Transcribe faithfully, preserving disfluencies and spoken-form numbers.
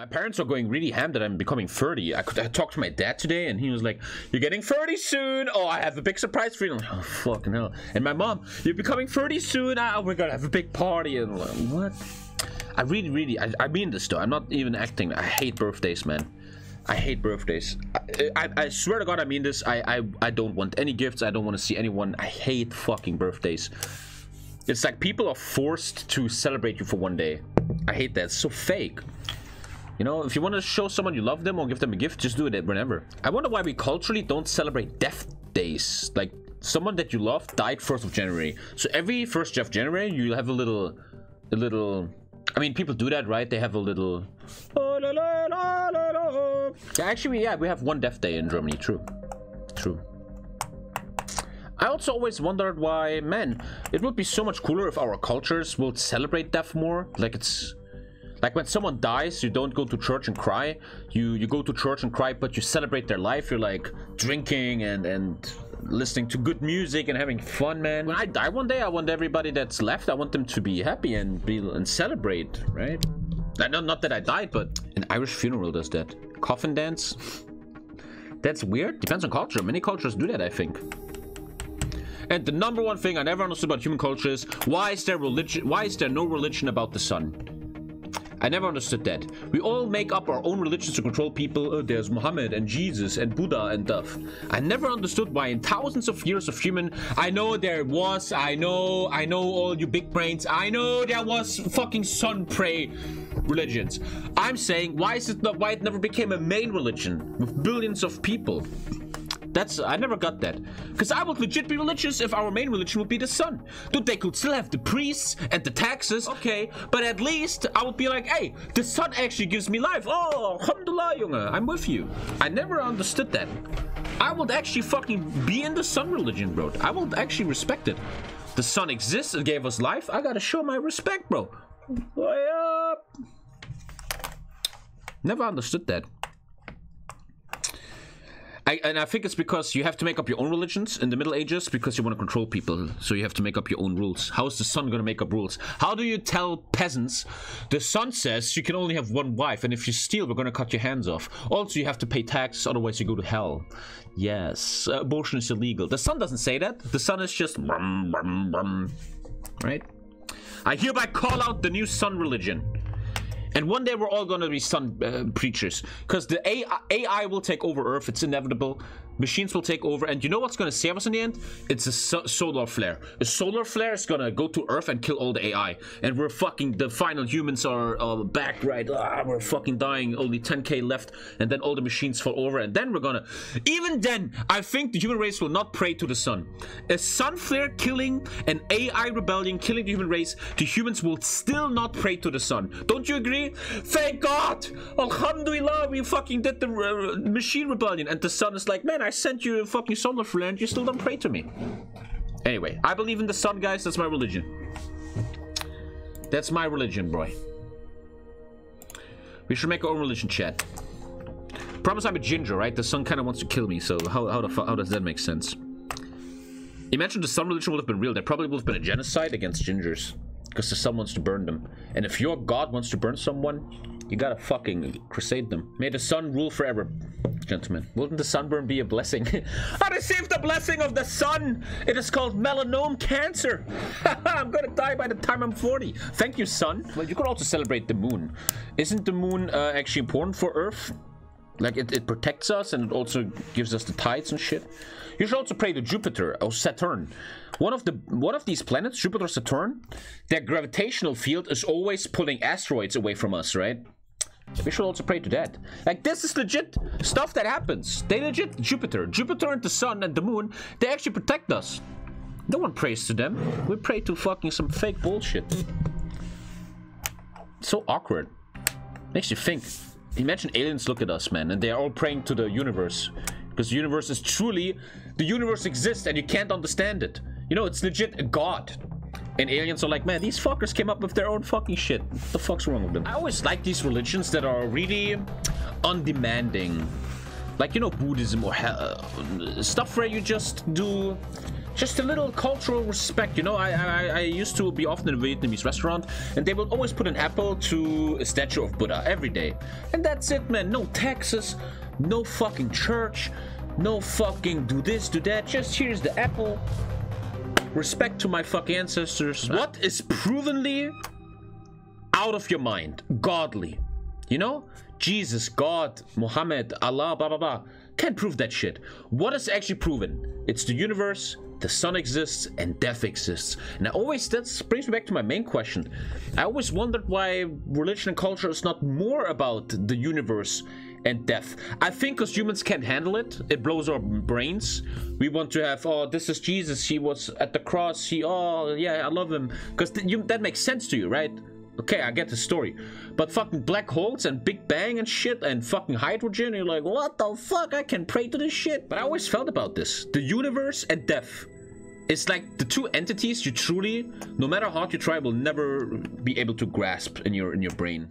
My parents are going really ham that I'm becoming thirty. I could I talked to my dad today and he was like, "You're getting thirty soon. Oh, I have a big surprise for you." I'm like, "Oh, fucking hell." And my mom, "You're becoming thirty soon. Oh, we're gonna have a big party." And I'm like, what? I really, really, I, I mean this though. I'm not even acting. I hate birthdays, man. I hate birthdays. I, I, I swear to God, I mean this. I, I, I don't want any gifts. I don't want to see anyone. I hate fucking birthdays. It's like people are forced to celebrate you for one day. I hate that. It's so fake. You know, if you want to show someone you love them or give them a gift, just do it whenever. I wonder why we culturally don't celebrate death days. Like, someone that you love died first of January. So every first of January, you have a little... A little... I mean, people do that, right? They have a little... Actually, yeah, we have one death day in Germany. True. True. I also always wondered why... Man, it would be so much cooler if our cultures would celebrate death more. Like, it's... Like, when someone dies, you don't go to church and cry. You you go to church and cry, but you celebrate their life. You're, like, drinking and, and listening to good music and having fun, man. When I die one day, I want everybody that's left, I want them to be happy and be and celebrate, right? Not, not that I died, but an Irish funeral does that. Coffin dance. That's weird. Depends on culture. Many cultures do that, I think. And the number one thing I never understood about human culture is, why is there religion? Why is there no religion about the sun? I never understood that. We all make up our own religions to control people. Oh, there's Muhammad and Jesus and Buddha and stuff. I never understood why in thousands of years of human... I know there was, I know, I know all you big brains. I know there was fucking sun pray religions. I'm saying, why is it not, why it never became a main religion with billions of people? That's, I never got that. Because I would legit be religious if our main religion would be the sun. Dude, they could still have the priests and the taxes, okay. But at least I would be like, hey, the sun actually gives me life. Oh, alhamdulillah, Junge, I'm with you. I never understood that. I would actually fucking be in the sun religion, bro. I would actually respect it. The sun exists, it gave us life. I gotta show my respect, bro. Never understood that. I, and I think it's because you have to make up your own religions in the Middle Ages because you want to control people. So you have to make up your own rules. How is the sun going to make up rules? How do you tell peasants, the sun says you can only have one wife, and if you steal, we're going to cut your hands off. Also, you have to pay tax, otherwise you go to hell. Yes, abortion is illegal. The sun doesn't say that. The sun is just... Brum, brum, brum. Right? I hereby call out the new sun religion. And one day we're all gonna be sun uh, preachers, because the A I will take over Earth. It's inevitable. Machines will take over, and you know what's gonna save us in the end? It's a so solar flare. A solar flare is gonna go to Earth and kill all the A I, and we're fucking the final humans are uh, back, right? Ah, we're fucking dying. Only ten K left, and then all the machines fall over, and then we're gonna. Even then, I think the human race will not pray to the sun. A sun flare killing an A I rebellion, killing the human race. The humans will still not pray to the sun. Don't you agree? Thank God! Alhamdulillah, we fucking did the uh, machine rebellion. And the sun is like, man, I sent you a fucking solar flare and you still don't pray to me. Anyway, I believe in the sun, guys. That's my religion. That's my religion, boy. We should make our own religion, chat. Promise I'm a ginger, right? The sun kind of wants to kill me, so how, how, the fu how does that make sense? Imagine the sun religion would have been real. There probably would have been a genocide against gingers. Because the sun wants to burn them. And if your god wants to burn someone, you gotta fucking crusade them. May the sun rule forever, gentlemen. Wouldn't the sunburn be a blessing? I received the blessing of the sun! It is called melanome cancer! I'm gonna die by the time I'm forty. Thank you, sun. Well, you could also celebrate the moon. Isn't the moon uh, actually important for Earth? Like, it, it protects us and it also gives us the tides and shit. You should also pray to Jupiter or Saturn. One of the one of these planets, Jupiter or Saturn, their gravitational field is always pulling asteroids away from us, right? We should also pray to that. Like, this is legit stuff that happens. They legit, Jupiter. Jupiter and the sun and the moon, they actually protect us. No one prays to them. We pray to fucking some fake bullshit. So awkward. Makes you think. Imagine aliens look at us, man, and they are all praying to the universe. Because the universe is truly... The universe exists and you can't understand it. You know, it's legit a god. And aliens are like, man, these fuckers came up with their own fucking shit. What the fuck's wrong with them? I always like these religions that are really undemanding. Like, you know, Buddhism or hell, stuff where you just do... Just a little cultural respect, you know. I, I I used to be often in a Vietnamese restaurant, and they will always put an apple to a statue of Buddha every day. And that's it, man. No taxes, no fucking church, no fucking do this, do that. Just here's the apple. Respect to my fucking ancestors. What is provenly out of your mind, godly, you know? Jesus, God, Muhammad, Allah, blah blah blah. Can't prove that shit. What is actually proven? It's the universe. The sun exists and death exists. And I always, that brings me back to my main question. I always wondered why religion and culture is not more about the universe and death. I think because humans can't handle it. It blows our brains. We want to have, oh, this is Jesus. He was at the cross. He, oh, yeah, I love him. Because th that makes sense to you, right? Okay, I get the story. But fucking black holes and Big Bang and shit and fucking hydrogen, you're like, what the fuck? I can pray to this shit. But I always felt about this. The universe and death. It's like the two entities you truly, no matter how hard you try, will never be able to grasp in your in your brain.